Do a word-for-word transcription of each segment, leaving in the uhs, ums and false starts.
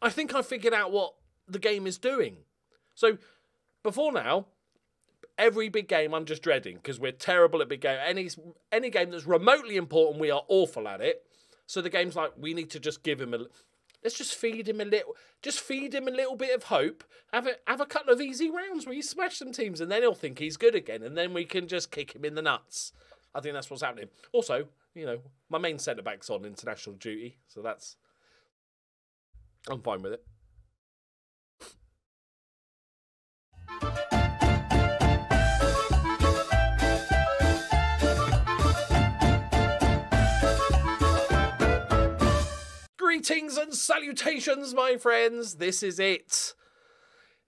I think I figured out what the game is doing. So before now, every big game I'm just dreading because we're terrible at big game. Any, any game that's remotely important, we are awful at it. So the game's like, we need to just give him a... Let's just feed him a little... Just feed him a little bit of hope. Have a, have a couple of easy rounds where you smash some teams and then he'll think he's good again and then we can just kick him in the nuts. I think that's what's happening. Also, you know, my main centre-back's on international duty, so that's... I'm fine with it. Greetings and salutations, my friends. This is it.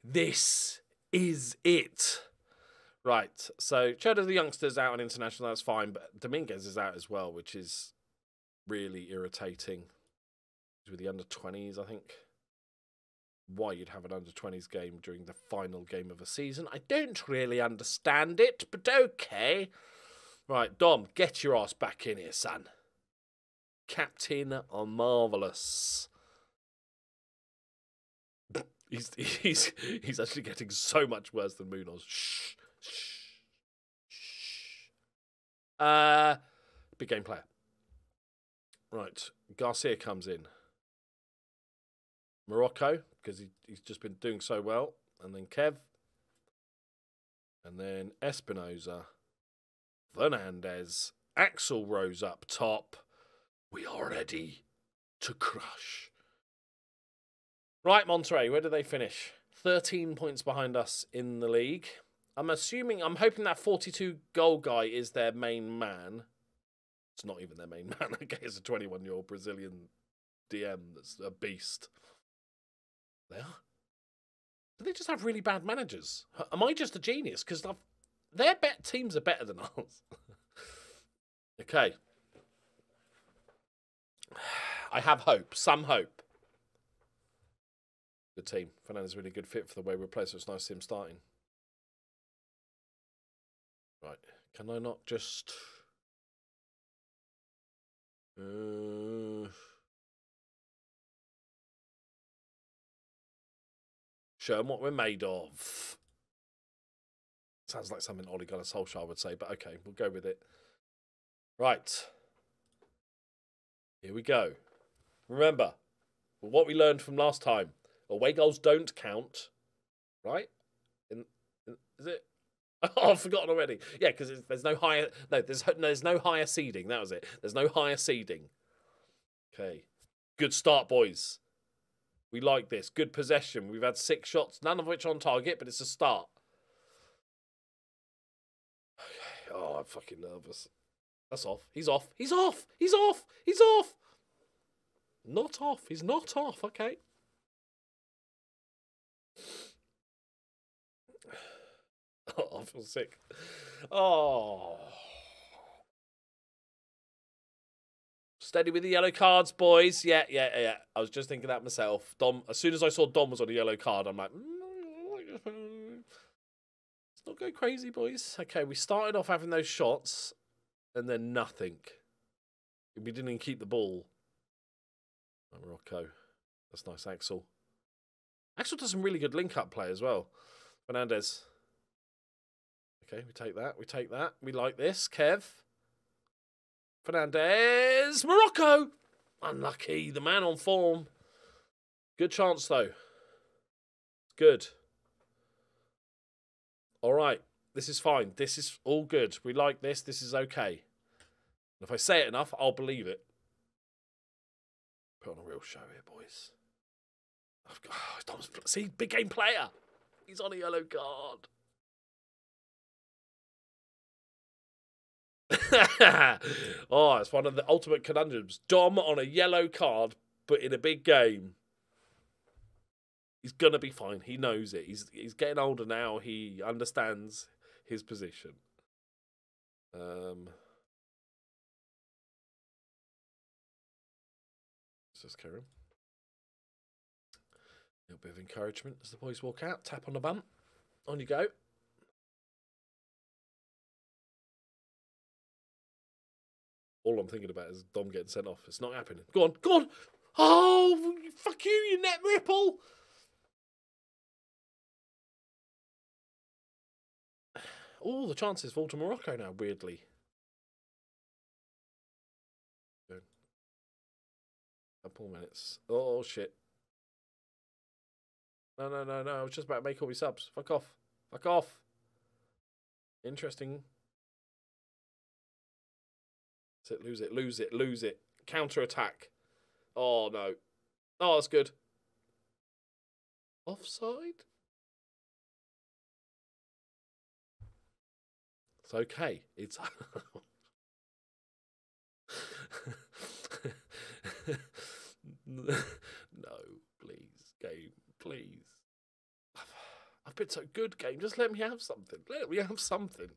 This is it. Right, so Cheddar the Youngster's out on international, that's fine, but Dominguez is out as well, which is really irritating. With the under twenties, I think. Why you'd have an under twenties game during the final game of a season, I don't really understand it, but okay. Right, Dom, get your ass back in here, son. Captain are marvellous. He's, he's, he's actually getting so much worse than Munoz. Shh, shh, shh. Uh, big game player. Right, Garcia comes in. Morocco, because he, he's just been doing so well. And then Kev. And then Espinoza. Fernández. Axel Rose up top. We are ready to crush. Right, Monterrey, where do they finish? thirteen points behind us in the league. I'm assuming, I'm hoping that forty-two goal guy is their main man. It's not even their main man. Okay, it's a twenty-one-year-old Brazilian D M that's a beast. They are. Do they just have really bad managers? Am I just a genius? Because their bet teams are better than ours. Okay. I have hope. Some hope. Good team. Fernandez's really good fit for the way we play, so it's nice to see him starting. Right. Can I not just... Uh... Show them what we're made of. Sounds like something Ollie Gunnar Solskjaer would say, but okay, we'll go with it. Right. Here we go. Remember, what we learned from last time. Away goals don't count. Right? In, in, is it? Oh, I've forgotten already. Yeah, because there's no higher... No, there's, there's no higher seeding. That was it. There's no higher seeding. Okay. Good start, boys. We like this. Good possession. We've had six shots, none of which on target, but it's a start. Okay. Oh, I'm fucking nervous. That's off. He's off. He's off. He's off. He's off. Not off. He's not off. Okay. Oh, I feel sick. Oh. Steady with the yellow cards, boys. Yeah, yeah, yeah. I was just thinking that myself. Dom. As soon as I saw Dom was on a yellow card, I'm like, mm, let's not go crazy, boys. Okay, we started off having those shots, and then nothing. We didn't even keep the ball. Morocco. That's nice, Axel. Axel does some really good link-up play as well. Fernández. Okay, we take that. We take that. We like this. Kev. Fernández, Morocco! Unlucky, the man on form. Good chance, though. Good. All right, this is fine. This is all good. We like this. This is okay. And if I say it enough, I'll believe it. Put on a real show here, boys. I've got, oh, Dom's, see, big game player. He's on a yellow card. Oh, it's one of the ultimate conundrums. Dom on a yellow card, but in a big game. He's going to be fine. He knows it. He's he's getting older now. He understands his position. Um, let's just carry on. A little bit of encouragement as the boys walk out. Tap on the bump. On you go. All I'm thinking about is Dom getting sent off. It's not happening. Go on, go on. Oh, fuck you, you net ripple. All the chances fall to Morocco now, weirdly. Couple minutes. Oh, shit. No, no, no, no. I was just about to make all my subs. Fuck off. Fuck off. Interesting. That's it. Lose it. Lose it. Lose it. Counter attack. Oh, no. Oh, that's good. Offside? It's okay. It's. No, please, game, please. I've been so good, game. Just let me have something. Let me have something.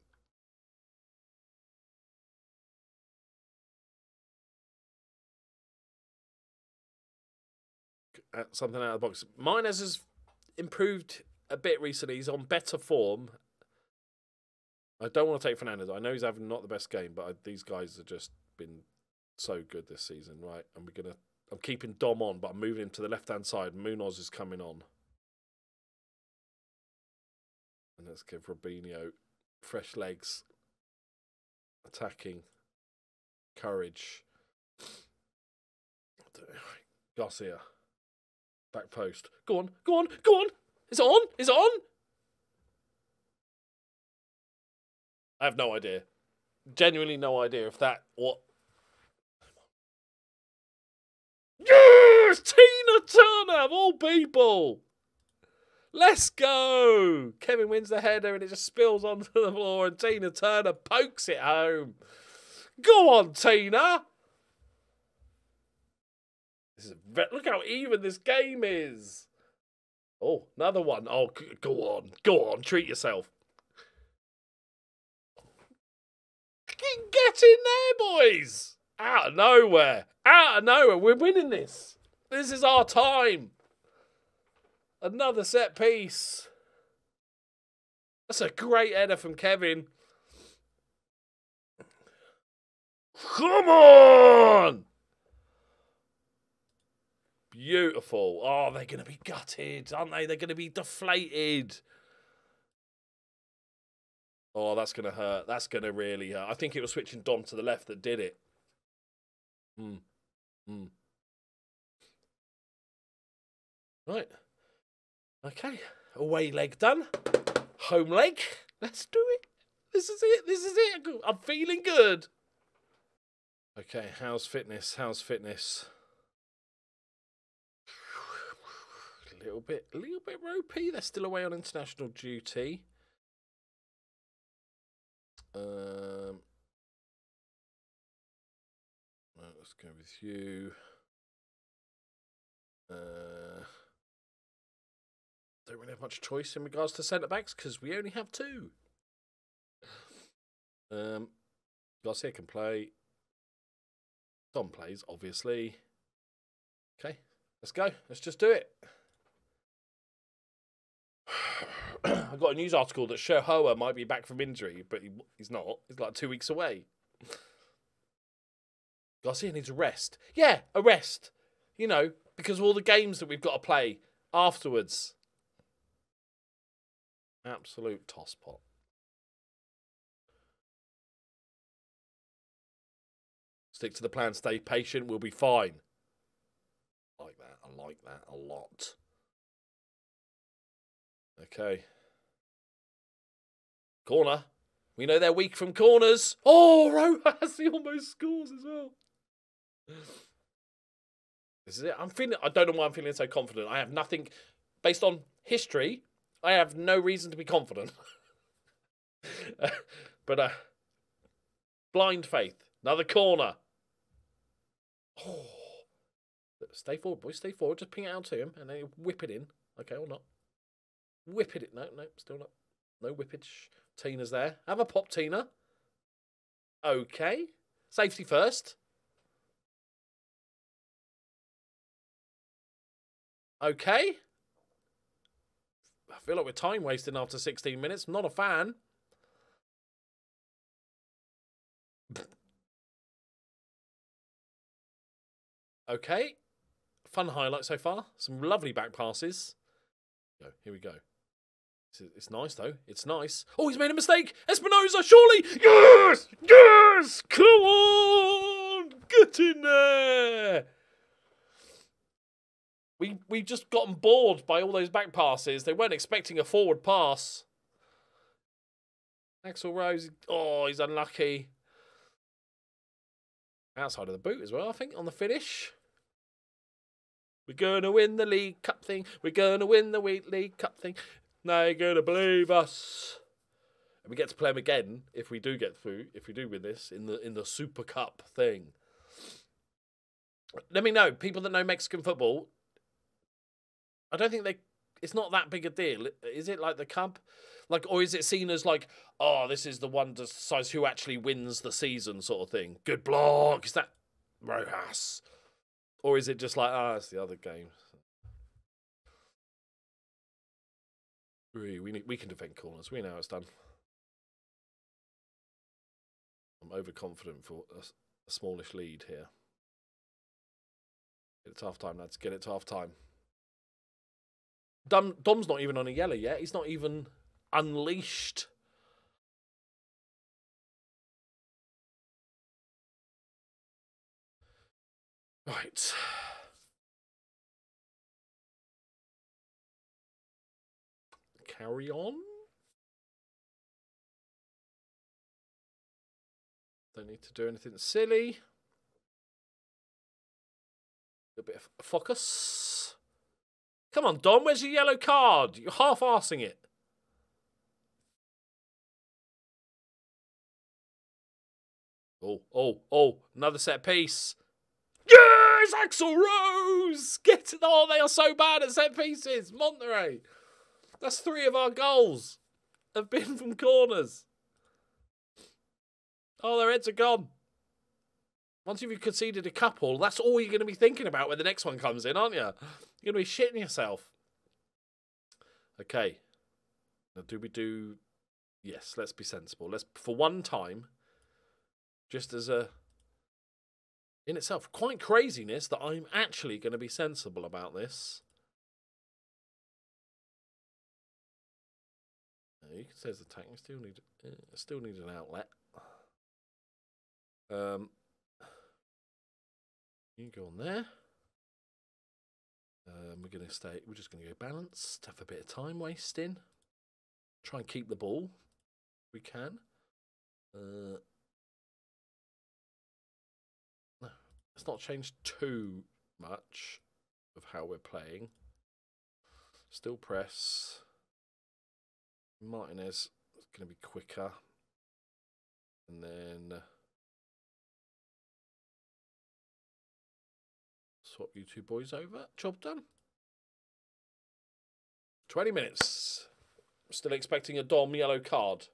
Something out of the box. Martinez has improved a bit recently. He's on better form. I don't want to take Fernández. I know he's having not the best game, but I, these guys have just been so good this season, right? And we're gonna. I'm keeping Dom on, but I'm moving him to the left-hand side. Munoz is coming on. And let's give Robinho fresh legs. Attacking. Courage. Garcia. Back post. Go on, go on, go on! It's on, it's on! I have no idea. Genuinely no idea if that... what. Yes! Tina Turner of all people! Let's go! Kevin wins the header and it just spills onto the floor and Tina Turner pokes it home. Go on, Tina! This is a, look how even this game is. Oh, another one. Oh, go on. Go on. Treat yourself. Get in there, boys! Out of nowhere. Out of nowhere. We're winning this. This is our time. Another set piece. That's a great header from Kevin. Come on! Beautiful. Oh, they're going to be gutted, aren't they? They're going to be deflated. Oh, that's going to hurt. That's going to really hurt. I think it was switching Dom to the left that did it. Hmm. Hmm. Right. Okay. Away leg done. Home leg. Let's do it. This is it. This is it. I'm feeling good. Okay. How's fitness? How's fitness? A little bit, a little bit ropey. They're still away on international duty. Um. Let's go with you. Uh, don't really have much choice in regards to centre-backs because we only have two. Um, Garcia can play. Dom plays, obviously. Okay, let's go. Let's just do it. I got a news article that Shahoa might be back from injury, but he, he's not. He's like two weeks away. Garcia needs a rest. Yeah, a rest. You know, because of all the games that we've got to play afterwards. Absolute tosspot. Stick to the plan, stay patient, we'll be fine. I like that. I like that a lot. Okay. Corner. We know they're weak from corners. Oh, Rojas, he almost scores as well. This is it. I'm feeling. I don't know why I'm feeling so confident. I have nothing based on history. I have no reason to be confident. uh, but uh, blind faith. Another corner. Oh, stay forward, boys. Stay forward. Just ping it out to him, and then he'll whip it in. Okay, or not? Whip it. No, no, still not. No whippage. Tina's there. Have a pop, Tina. Okay. Safety first. Okay. I feel like we're time wasting after sixteen minutes. I'm not a fan. Okay. fun highlight so far. Some lovely back passes. No, here we go. It's, it's nice, though. It's nice. Oh, he's made a mistake. Espinoza, surely. Yes! Yes! Come on! Get in there! We, we've just gotten bored by all those back passes. They weren't expecting a forward pass. Axel Rose. Oh, he's unlucky. Outside of the boot as well, I think, on the finish. We're going to win the League Cup thing. We're going to win the League Cup thing. They're going to believe us. And we get to play them again if we do get through, if we do win this, in the, in the Super Cup thing. Let me know, people that know Mexican football... I don't think they... It's not that big a deal. Is it like the cup? Like, or is it seen as like, oh, this is the one that decides who actually wins the season sort of thing? Good block. Is that Rojas? Or is it just like, ah, oh, it's the other game. We, need, we can defend corners. We know it's done. I'm overconfident for a, a smallish lead here. It's half time, lads. Get it to half time. Dom, Dom's not even on a yellow yet. He's not even unleashed. Right. Carry on. Don't need to do anything silly. A bit of focus. Come on, Dom, where's your yellow card? You're half-arsing it. Oh, oh, oh, another set piece. Yes, Axel Rose! Get it. Oh, they are so bad at set pieces. Monterrey. That's three of our goals have been from corners. Oh, their heads are gone. Once you've conceded a couple, that's all you're going to be thinking about when the next one comes in, aren't you? You're going to be shitting yourself. Okay. Now, do we do... Yes, let's be sensible. Let's, for one time, just as a... In itself, quite craziness that I'm actually going to be sensible about this. Now, you can say it's attacking. We still need, uh, still need an outlet. Um... You can go on there. Um, we're going to stay. We're just going to go balanced. Have a bit of time wasting. Try and keep the ball. We can. Uh, no, it's not changed too much of how we're playing. Still press. Martinez is going to be quicker, and then. Swap you two boys over. Job done. twenty minutes. Still expecting a Dom yellow card.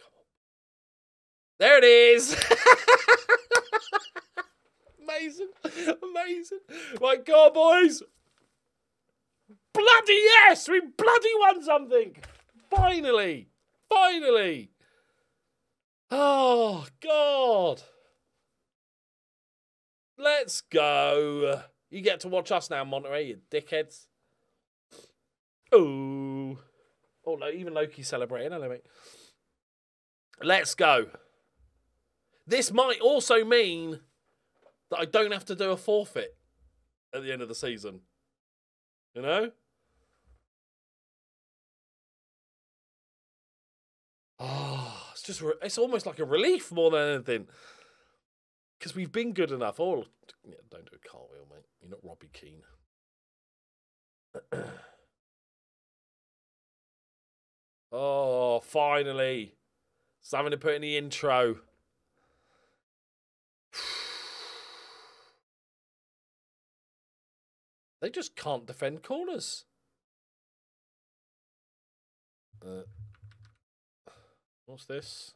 Come on. There it is. Amazing. Amazing. Right, go on, boys. Bloody yes. We bloody won something. Finally. Finally. Oh, God. Let's go. You get to watch us now, Monterrey, you dickheads. Ooh. Oh, no, even Loki's celebrating. Hello, mate. Let's go. This might also mean that I don't have to do a forfeit at the end of the season. You know? Oh, it's just, it's almost like a relief more than anything. Because we've been good enough. All yeah, don't do a cartwheel, mate. You're not Robbie Keane. Oh, finally. Something to put in the intro. They just can't defend corners. Uh, what's this?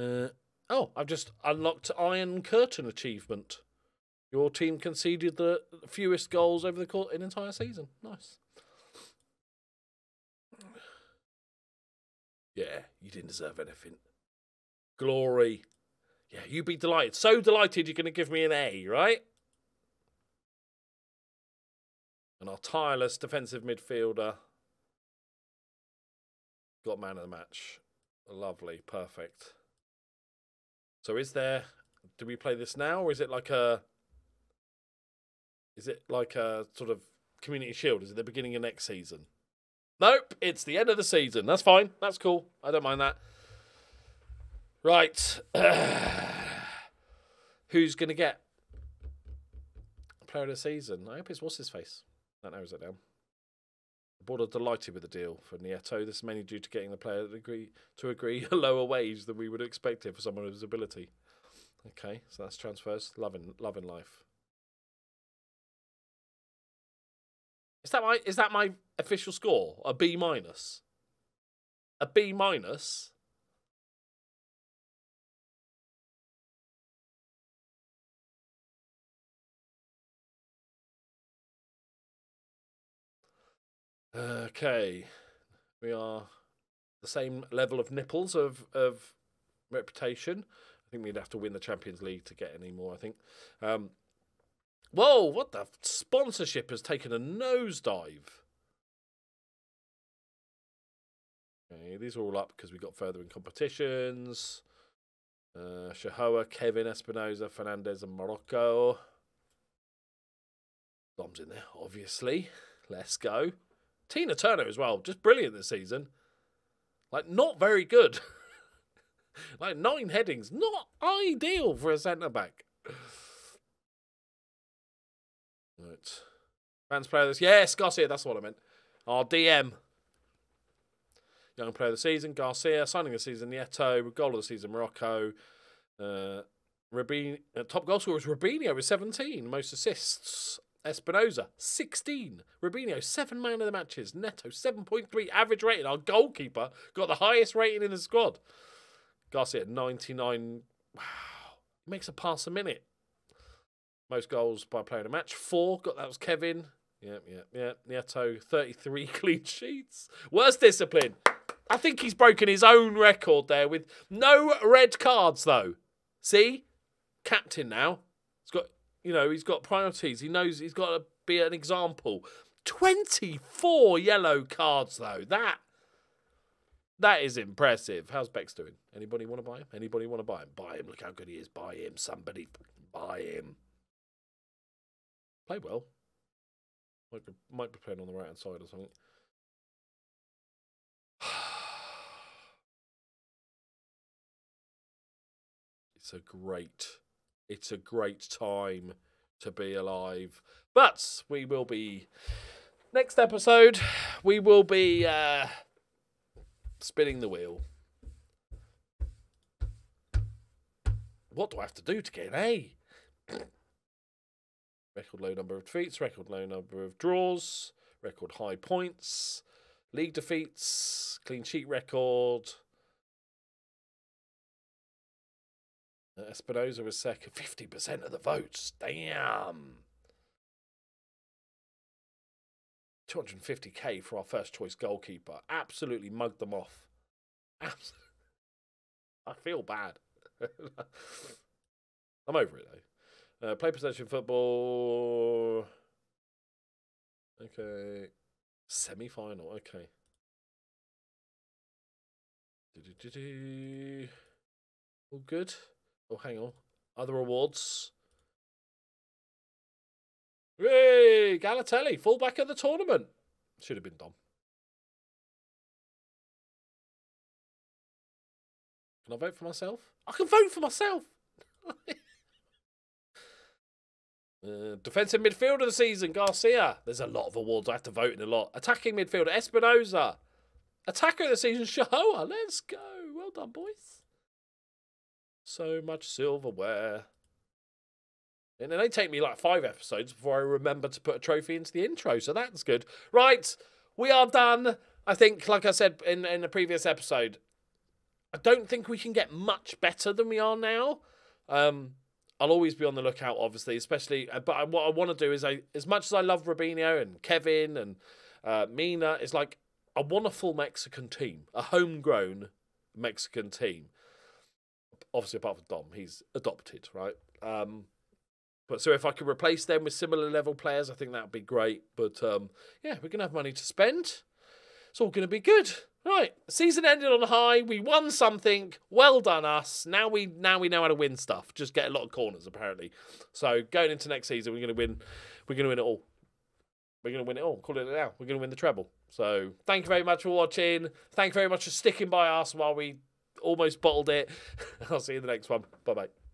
Uh... Oh, I've just unlocked Iron Curtain achievement. Your team conceded the fewest goals over the course an entire season. Nice. Yeah, you didn't deserve anything. Glory. Yeah, you'd be delighted. So delighted you're going to give me an A, right? And our tireless defensive midfielder got man of the match. Lovely. Perfect. So is there... Do we play this now, or is it like a... Is it like a sort of Community Shield? Is it the beginning of next season? Nope, it's the end of the season. That's fine. That's cool. I don't mind that. Right. Who's going to get player of the season? I hope it's what's-his-face. That narrows it down. The board are delighted with the deal for Nieto. This is mainly due to getting the player to agree, to agree a lower wage than we would expect it for someone with his ability. Okay, so that's transfers. Loving, loving life. Is that my, is that my official score? A B minus? A B minus? Okay, we are the same level of nipples of, of reputation. I think we'd have to win the Champions League to get any more, I think. Um, whoa, what the... Sponsorship has taken a nosedive. Okay, these are all up because we got further in competitions. Uh, Shahoa, Kevin, Espinoza, Fernández and Morocco. Dom's in there, obviously. Let's go. Tina Turner as well. Just brilliant this season. Like, not very good. Like, nine headings. Not ideal for a centre-back. Right. Fans player of this. Yes, Garcia. That's what I meant. Our D M. Young player of the season. Garcia. Signing of the season. Nieto. Goal of the season. Morocco. Uh, Robinho, uh, top goal scorer is Robinho with seventeen. Most assists. Espinoza, sixteen. Robinho, seven man of the matches. Neto, seven point three. Average rating. Our goalkeeper got the highest rating in the squad. Garcia, ninety-nine. Wow. Makes a pass a minute. Most goals by playing a match. Four. Got that was Kevin. Yeah, yeah, yeah. Nieto, thirty-three clean sheets. Worst discipline. I think he's broken his own record there with no red cards, though. See? Captain now. He's got... You know, he's got priorities. He knows he's got to be an example. twenty-four yellow cards, though. That, that is impressive. How's Bex doing? Anybody want to buy him? Anybody want to buy him? Buy him. Look how good he is. Buy him. Somebody buy him. Play well. Might be, might be playing on the right-hand side or something. It's a great... It's a great time to be alive. But we will be... Next episode, we will be uh, spinning the wheel. What do I have to do to get an A? Record low number of defeats. Record low number of draws. Record high points. League defeats. Clean sheet record. Espinoza was second, fifty percent of the votes. Damn. two hundred fifty K for our first choice goalkeeper. Absolutely mugged them off. Absolutely. I feel bad. I'm over it, though. Uh, play possession football. Okay. Semi-final. Okay. Do-do-do-do. All good. Oh, hang on. Other awards. Hey, Galatelli, fullback of the tournament. Should have been Dom. Can I vote for myself? I can vote for myself. uh, defensive midfielder of the season, Garcia. There's a lot of awards. I have to vote in a lot. Attacking midfielder, Espinoza. Attacker of the season, Shahoa. Let's go. Well done, boys. So much silverware. And it may take me like five episodes before I remember to put a trophy into the intro, so that's good. Right, we are done. I think, like I said in, in the previous episode, I don't think we can get much better than we are now. Um, I'll always be on the lookout, obviously, especially... But I, what I want to do is, I, as much as I love Robinho and Kevin and uh, Mina, it's like, I want a full Mexican team, a homegrown Mexican team. obviously apart from Dom, he's adopted, right? Um, but so if I could replace them with similar level players, I think that would be great. But um, yeah, we're going to have money to spend. It's all going to be good. Right, season ended on high. We won something. Well done, us. Now we now we know how to win stuff. Just get a lot of corners, apparently. So going into next season, we're going to win. We're going to win it all. We're going to win it all. Call it now. We're going to win the treble. So thank you very much for watching. Thank you very much for sticking by us while we almost bottled it. I'll see you in the next one. Bye bye.